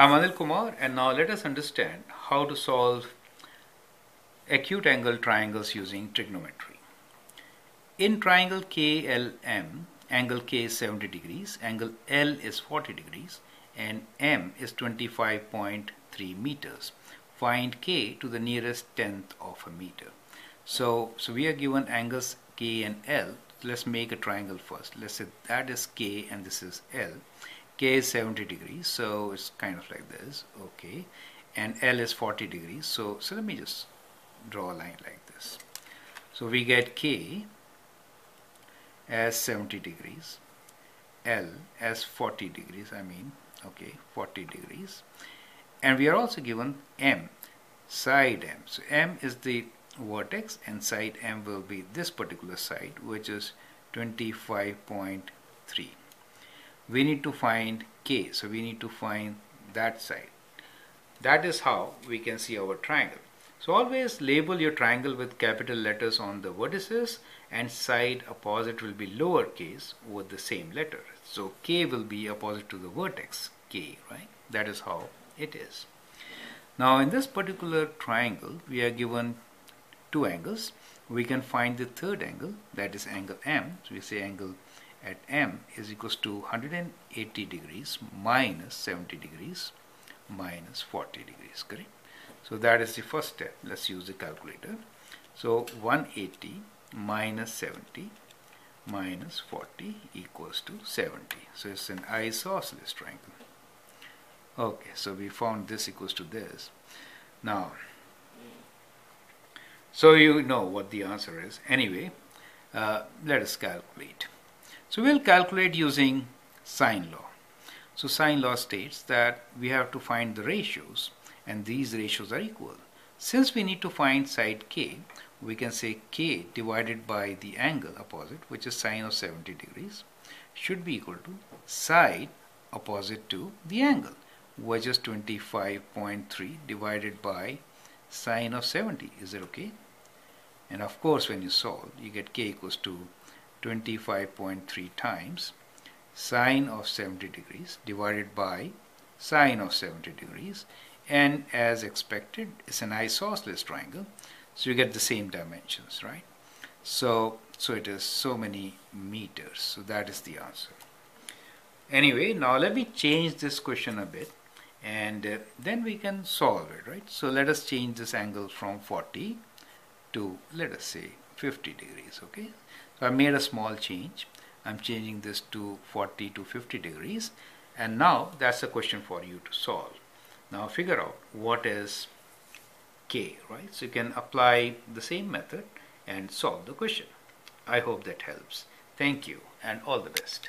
I'm Anil Kumar, and now let us understand how to solve acute angle triangles using trigonometry. In triangle KLM, angle K is 70 degrees, angle L is 40 degrees, and M is 25.3 meters. Find K to the nearest tenth of a meter. So we are given angles K and L. Let's make a triangle first. Let's say that is K and this is L. K is 70 degrees, so it's kind of like this, okay, and L is 40 degrees, so let me just draw a line like this. So we get K as 70 degrees, L as 40 degrees, 40 degrees, and we are also given M, side M. So M is the vertex and side M will be this particular side, which is 25.3. We need to find K, so we need to find that side. That is how we can see our triangle. So always label your triangle with capital letters on the vertices, and side opposite will be lowercase with the same letter. So K will be opposite to the vertex K, right? That is how it is. Now in this particular triangle, we are given two angles. We can find the third angle, that is angle M. So we say angle at M is equals to 180 degrees minus 70 degrees minus 40 degrees, correct? So that is the first step. Let's use the calculator. So 180 minus 70 minus 40 equals to 70. So it's an isosceles triangle. Okay, so we found this equals to this. Now, so you know what the answer is. Anyway, let us calculate. So we'll calculate using sine law. So sine law states that we have to find the ratios, and these ratios are equal. Since we need to find side K, we can say K divided by the angle opposite, which is sine of 70 degrees, should be equal to side opposite to the angle, which is 25.3 divided by sine of 70. Is that okay? And of course, when you solve, you get K equals to 25.3 times sine of 70 degrees divided by sine of 70 degrees, and as expected, it's an isosceles triangle, so you get the same dimensions, right? So it is so many meters. So that is the answer. Anyway, now let me change this question a bit, and then we can solve it, right? So let us change this angle from 40 to, let us say, 50 degrees, okay? So I made a small change. I'm changing this to 40 to 50 degrees, and now that's a question for you to solve. Now figure out what is K, right? So you can apply the same method and solve the question. I hope that helps. Thank you, and all the best.